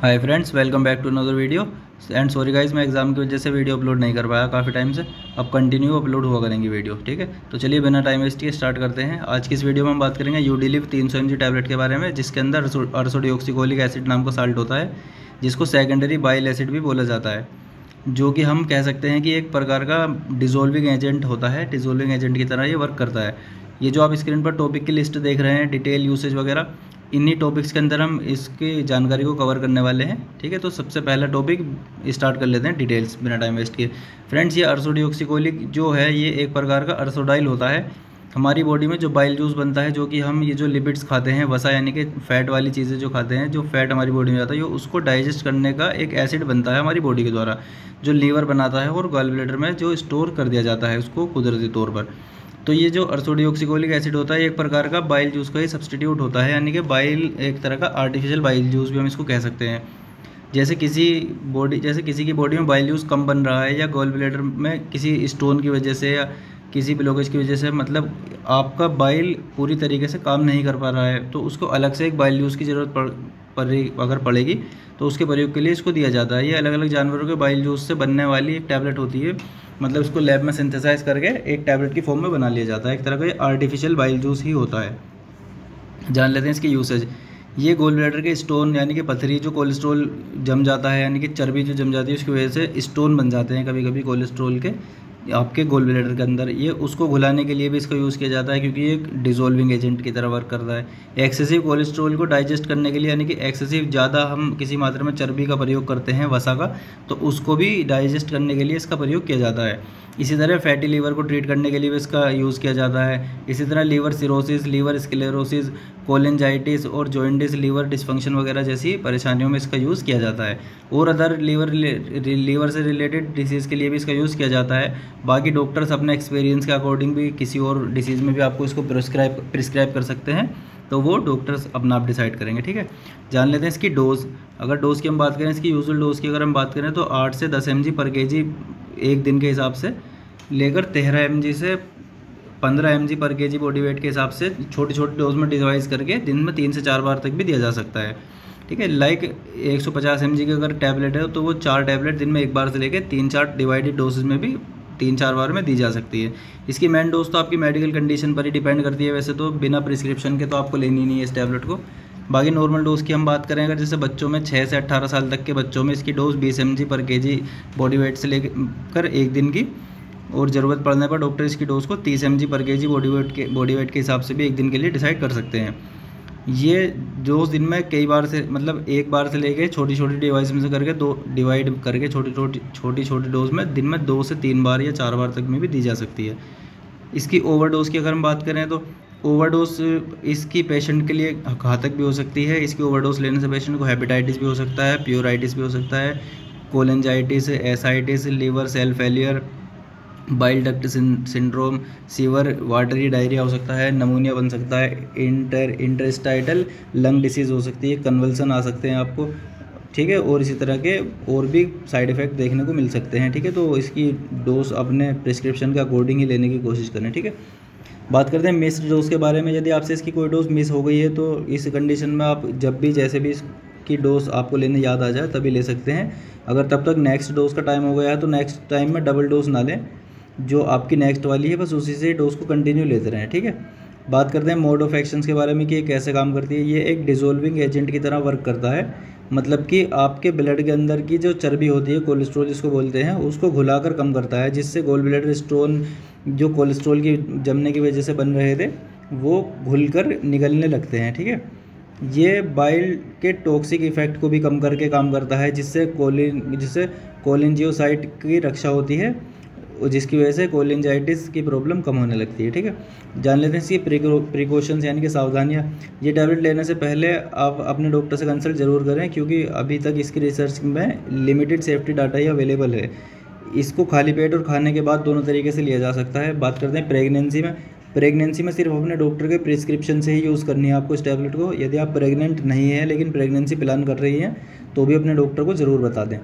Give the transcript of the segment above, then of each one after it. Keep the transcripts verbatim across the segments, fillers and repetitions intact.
Hi friends, welcome back to another video. And sorry guys, मैं exam की वजह से वीडियो अपलोड नहीं कर पाया काफ़ी टाइम से। अब कंटिन्यू अपलोड हुआ करेंगे वीडियो, ठीक है। तो चलिए बिना टाइम वेस्ट किए स्टार्ट करते हैं। आज की इस वीडियो में हम बात करेंगे यू डिलीव तीन सौ एम जी टैबलेट के बारे में, जिसके अंदर अर्सोडियोक्सिकोलिक एसिड नाम का साल्ट होता है, जिसको सेकेंडरी बाइल एसिड भी बोला जाता है, जो कि हम कह सकते हैं कि एक प्रकार का डिजोल्विंग एजेंट होता है। डिजोल्विंग एजेंट की तरह ये वर्क करता है। ये जो आप स्क्रीन पर टॉपिक की लिस्ट देख रहे हैं, डिटेल यूसेज वगैरह, इन्हीं टॉपिक्स के अंदर हम इसकी जानकारी को कवर करने वाले हैं, ठीक है। तो सबसे पहला टॉपिक स्टार्ट कर लेते हैं डिटेल्स बिना टाइम वेस्ट किए। फ्रेंड्स, ये अर्सोडियोक्सिकोलिक जो है ये एक प्रकार का अर्सोडाइल होता है। हमारी बॉडी में जो बाइल जूस बनता है, जो कि हम ये जो लिपिड्स खाते हैं, वसा यानी कि फैट वाली चीज़ें जो खाते हैं, जो फैट हमारी बॉडी में जाता है, ये उसको डाइजेस्ट करने का एक एसिड बनता है हमारी बॉडी के द्वारा, जो लीवर बनाता है और गॉल ब्लैडर में जो स्टोर कर दिया जाता है उसको कुदरती तौर पर। तो ये जो अर्सोडियोक्सिकोलिक एसिड होता है एक प्रकार का बाइल जूस का ही सब्सटीट्यूट होता है, यानी कि बाइल, एक तरह का आर्टिफिशियल बाइल जूस भी हम इसको कह सकते हैं। जैसे किसी बॉडी जैसे किसी की बॉडी में बाइल जूस कम बन रहा है, या गॉल ब्लैडर में किसी स्टोन की वजह से या किसी ब्लॉकेज की वजह से, मतलब आपका बाइल पूरी तरीके से काम नहीं कर पा रहा है, तो उसको अलग से एक बाइल जूस की ज़रूरत पड़ पर अगर पड़ेगी तो उसके प्रयोग के लिए इसको दिया जाता है। ये अलग अलग जानवरों के बाइल जूस से बनने वाली एक टैबलेट होती है, मतलब इसको लैब में सिंथेसाइज करके एक टैबलेट की फॉर्म में बना लिया जाता है। एक तरह का ये आर्टिफिशियल बाइल जूस ही होता है। जान लेते हैं इसकी यूसेज। ये गोल ब्लैडर के स्टोन यानी कि पथरी, जो कोलेस्ट्रॉल जम जाता है, यानी कि चर्बी जो जम जाती है, उसकी वजह से स्टोन बन जाते हैं कभी कभी कोलेस्ट्रॉल के आपके गोल ब्लैडर के अंदर। ये उसको घुलाने के लिए भी इसका यूज़ किया जाता है, क्योंकि ये एक डिजोल्विंग एजेंट की तरह वर्क करता है। एक्सेसिव कोलेस्ट्रॉल को डाइजेस्ट करने के लिए, यानी कि एक्सेसिव ज़्यादा हम किसी मात्रा में चर्बी का प्रयोग करते हैं, वसा का, तो उसको भी डाइजेस्ट करने के लिए इसका प्रयोग किया जाता है। इसी तरह फैटी लीवर को ट्रीट करने के लिए भी इसका यूज़ किया जाता है। इसी तरह liver cirrhosis, liver sclerosis, cholangitis और जॉइंटिस, लीवर डिस्फंक्शन वगैरह जैसी परेशानियों में इसका यूज़ किया जाता है। और अदर लीवर लीवर से रिलेटेड डिसीज़ के लिए भी इसका यूज़ किया जाता है। बाकी डॉक्टर्स अपने एक्सपीरियंस के अकॉर्डिंग भी किसी और डिसीज़ में भी आपको इसको प्रिस्क्राइब प्रिस्क्राइब कर सकते हैं, तो वो डॉक्टर्स अपना आप डिसाइड करेंगे, ठीक है। जान लेते हैं इसकी डोज़। अगर डोज़ की हम बात करें, इसकी यूजुअल डोज़ की अगर हम बात करें, तो आठ से दस एम जी पर के जी एक दिन के हिसाब से लेकर तेरह एम जी से पंद्रह एम जी पर के जी बॉडी वेट के हिसाब से छोटी छोटी डोज में डिवाइस करके दिन में तीन से चार बार तक भी दिया जा सकता है, ठीक है। लाइक एक सौ पचास एम जी की अगर टैबलेट है, तो वो चार टैबलेट दिन में एक बार से लेकर तीन चार डिवाइडेड डोजेज में भी तीन चार बार में दी जा सकती है। इसकी मेन डोज तो आपकी मेडिकल कंडीशन पर ही डिपेंड करती है, वैसे तो बिना प्रिस्क्रिप्शन के तो आपको लेनी नहीं है इस टैबलेट को। बाकी नॉर्मल डोज़ की हम बात करें, अगर जैसे बच्चों में छः से अट्ठारह साल तक के बच्चों में इसकी डोज बीस एम जी पर के जी बॉडी वेट से लेकर एक दिन की, और ज़रूरत पड़ने पर डॉक्टर इसकी डोज़ को तीस एम जी पर के जी बॉडी वेट के बॉडी वेट के हिसाब से भी एक दिन के लिए डिसाइड कर सकते हैं। ये डोज दिन में कई बार से, मतलब एक बार से लेके छोटी छोटी डिवाइस में से करके दो डिवाइड करके छोटी छोटी छोटी छोटी डोज में दिन में दो से तीन बार या चार बार तक में भी दी जा सकती है। इसकी ओवरडोज़ की अगर हम बात करें, तो ओवरडोज इसकी पेशेंट के लिए घातक भी हो सकती है। इसकी ओवरडोज लेने से पेशेंट को हेपेटाइटिस भी हो सकता है, प्योराइटिस भी हो सकता है, cholangitis, ascites, liver cell failure, bile duct syndrome, severe watery diarrhoea हो सकता है, नमूनिया बन सकता है, इंटर इंटरस्टाइटल लंग डिसीज़ हो सकती है, कन्वल्सन आ सकते हैं आपको, ठीक है। और इसी तरह के और भी साइड इफ़ेक्ट देखने को मिल सकते हैं, ठीक है। तो इसकी डोज अपने प्रिस्क्रिप्शन के अकॉर्डिंग ही लेने की कोशिश करें, ठीक है। बात करते हैं मिस्ड डोज़ के बारे में। यदि आपसे इसकी कोई डोज मिस हो गई है, तो इस कंडीशन में आप जब भी जैसे भी इसकी डोज़ आपको लेने याद आ जाए तभी ले सकते हैं। अगर तब तक नेक्स्ट डोज़ का टाइम हो गया है, तो नेक्स्ट टाइम में डबल डोज ना लें, जो आपकी नेक्स्ट वाली है बस उसी से डोज़ को कंटिन्यू लेते रहें, ठीक है। बात करते हैं मोड ऑफ एक्शंस के बारे में कि ये कैसे काम करती है। ये एक डिजोल्विंग एजेंट की तरह वर्क करता है, मतलब कि आपके ब्लड के अंदर की जो चर्बी होती है, कोलेस्ट्रॉल जिसको बोलते हैं, उसको घुलाकर कम करता है, जिससे गोल ब्लैडर स्टोन जो कोलेस्ट्रॉल की जमने की वजह से बन रहे थे वो घुलकर निकलने लगते हैं, ठीक है। ये बाइल के टॉक्सिक इफेक्ट को भी कम करके काम करता है, जिससे कोलिन जिससे कोलिनजियोसाइट की रक्षा होती है, जिसकी वजह से कोलेंजाइटिस की प्रॉब्लम कम होने लगती है, ठीक है। जान लेते हैं इसकी प्रिकॉशंस यानी कि सावधानियाँ। ये टैबलेट लेने से पहले आप अपने डॉक्टर से कंसल्ट जरूर करें, क्योंकि अभी तक इसकी रिसर्च में लिमिटेड सेफ्टी डाटा ही अवेलेबल है। इसको खाली पेट और खाने के बाद दोनों तरीके से लिया जा सकता है। बात करते हैं प्रेगनेंसी में। प्रेगनेंसी में सिर्फ अपने डॉक्टर के प्रिस्क्रिप्शन से ही यूज़ करनी है आपको इस टैबलेट को। यदि आप प्रेगनेंट नहीं हैं लेकिन प्रेगनेंसी प्लान कर रही हैं, तो भी अपने डॉक्टर को ज़रूर बता दें।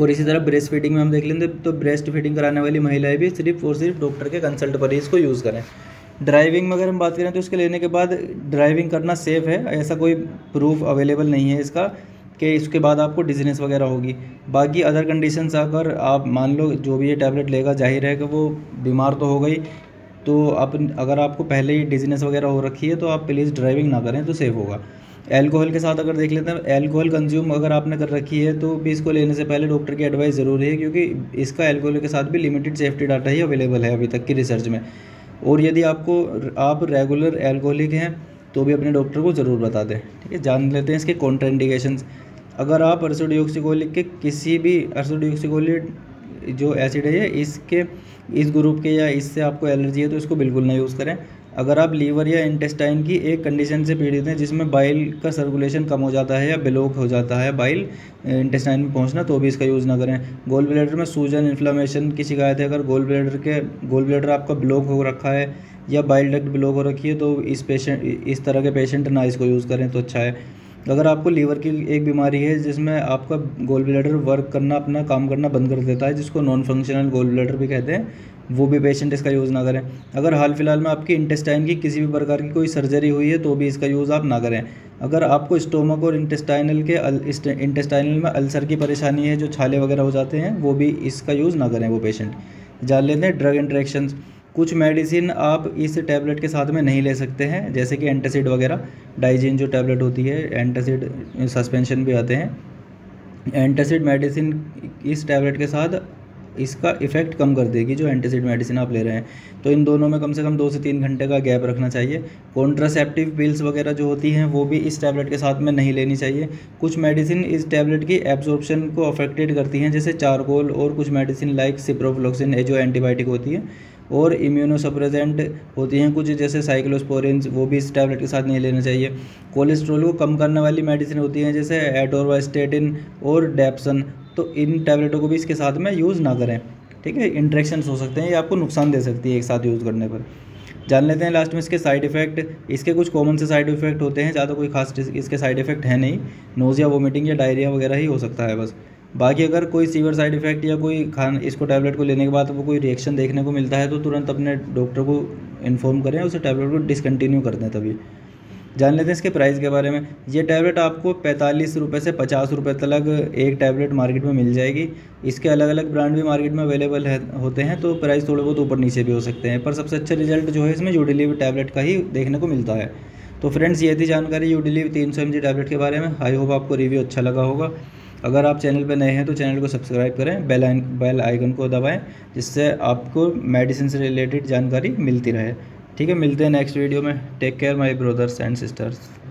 और इसी तरह ब्रेस्ट फीडिंग में हम देख लेंगे, तो ब्रेस्ट फीडिंग कराने वाली महिलाएं भी सिर्फ और सिर्फ डॉक्टर के कंसल्ट पर ही इसको यूज़ करें। ड्राइविंग में अगर हम बात करें, तो इसके लेने के बाद ड्राइविंग करना सेफ़ है, ऐसा कोई प्रूफ अवेलेबल नहीं है इसका, कि इसके बाद आपको डिजीनेस वगैरह होगी। बाकी अदर कंडीशंस अगर आप मान लो जो भी ये टैबलेट लेगा जाहिर है कि वो बीमार तो हो गई, तो आप अगर आपको पहले ही डिजीनेस वगैरह हो रखी है तो आप प्लीज़ ड्राइविंग ना करें तो सेफ़ होगा। एल्कोहल के साथ अगर देख लेते हैं, एल्कोहल कंज्यूम अगर आपने कर रखी है तो भी इसको लेने से पहले डॉक्टर की एडवाइस ज़रूरी है, क्योंकि इसका एल्कोहल के साथ भी लिमिटेड सेफ्टी डाटा ही अवेलेबल है अभी तक की रिसर्च में। और यदि आपको आप रेगुलर एल्कोहलिक हैं तो भी अपने डॉक्टर को ज़रूर बता दें, ठीक है। जान लेते हैं इसके कॉन्ट्राइंडिकेशंस। अगर आप अर्सोडियोक्सिकोलिक के किसी भी अर्सोडियोक्सिकोलिक जो एसिड है इसके इस ग्रुप के या इससे आपको एलर्जी है तो इसको बिल्कुल ना यूज़ करें। अगर आप लीवर या इंटेस्टाइन की एक कंडीशन से पीड़ित हैं जिसमें बाइल का सर्कुलेशन कम हो जाता है या ब्लॉक हो जाता है बाइल इंटेस्टाइन में पहुंचना, तो भी इसका यूज़ ना करें। गोल ब्लैडर में सूजन इन्फ्लामेशन की शिकायत है, अगर गोल ब्लैडर के गोल ब्लैडर आपका ब्लॉक हो रखा है या बाइल डक्ट ब्लॉक हो रखी है तो इस पेशेंट इस तरह के पेशेंट ना इसको यूज़ करें तो अच्छा है। अगर आपको लीवर की एक बीमारी है जिसमें आपका गोल ब्लैडर वर्क करना अपना काम करना बंद कर देता है जिसको नॉन फंक्शनल गोल ब्लैडर भी कहते हैं, वो भी पेशेंट इसका यूज़ ना करें। अगर हाल फिलहाल में आपकी इंटेस्टाइन की किसी भी प्रकार की कोई सर्जरी हुई है तो भी इसका यूज़ आप ना करें। अगर आपको स्टोमक और इंटेस्टाइनल के इंटेस्टाइनल में अल्सर की परेशानी है जो छाले वगैरह हो जाते हैं, वो भी इसका यूज़ ना करें वो पेशेंट। जान लेते हैं ड्रग इंटरेक्शंस। कुछ मेडिसिन आप इस टैबलेट के साथ में नहीं ले सकते हैं, जैसे कि एंटासिड वगैरह, डाइजीन जो टैबलेट होती है, एंटासिड सस्पेंशन भी आते हैं। एंटासिड मेडिसिन इस टैबलेट के साथ इसका इफ़ेक्ट कम कर देगी जो एंटासिड मेडिसिन आप ले रहे हैं, तो इन दोनों में कम से कम दो से तीन घंटे का गैप रखना चाहिए। कॉन्ट्रासेप्टिव पिल्स वगैरह जो होती हैं वो भी इस टैबलेट के साथ में नहीं लेनी चाहिए। कुछ मेडिसिन इस टैबलेट की एब्जॉर्प्शन को अफेक्टेड करती हैं, जैसे चारकोल और कुछ मेडिसिन लाइक सिप्रोफ्लॉक्सिन जो एंटीबायोटिक होती है और इम्यूनोसप्रेजेंट होती हैं कुछ, जैसे साइक्लोस्पोरिन, वो भी इस टैबलेट के साथ नहीं लेना चाहिए। कोलेस्ट्रॉल को कम करने वाली मेडिसिन होती हैं जैसे एटोरवास्टेटिन और डैप्सन, तो इन टैबलेटों को भी इसके साथ में यूज़ ना करें, ठीक है। इंटरेक्शंस हो सकते हैं या आपको नुकसान दे सकती है एक साथ यूज़ करने पर। जान लेते हैं लास्ट में इसके साइड इफ़ेक्ट। इसके कुछ कॉमन से साइड इफ़ेक्ट होते हैं, ज़्यादा कोई खास इसके साइड इफ़ेक्ट है नहीं। नोज़िया, वोमिटिंग या डायरिया वगैरह ही हो सकता है बस। बाकी अगर कोई सीवर साइड इफ़ेक्ट या कोई खान इसको टैबलेट को लेने के बाद वो कोई रिएक्शन देखने को मिलता है तो तुरंत अपने डॉक्टर को इन्फॉर्म करें, उसे टैबलेट को डिसकंटिन्यू कर दें तभी। जान लेते हैं इसके प्राइस के बारे में। ये टैबलेट आपको पैंतालीस रुपये से पचास रुपये तक एक टैबलेट मार्केट में मिल जाएगी। इसके अलग अलग ब्रांड भी मार्केट में अवेलेबल है होते हैं, तो प्राइस थोड़े बहुत ऊपर नीचे भी हो सकते हैं, पर सबसे अच्छा रिजल्ट जो है इसमें यूडिलीव टैबलेट का ही देखने को मिलता है। तो फ्रेंड्स, ये थी जानकारी यूडिलीव तीन सौ एम जी टैबलेट के बारे में। आई होप आपको रिव्यू अच्छा लगा होगा। अगर आप चैनल पर नए हैं तो चैनल को सब्सक्राइब करें, बेल आइन बेल आइकन को दबाएं, जिससे आपको मेडिसिन से रिलेटेड जानकारी मिलती रहे, ठीक है। मिलते हैं नेक्स्ट वीडियो में। Take care my brothers and sisters.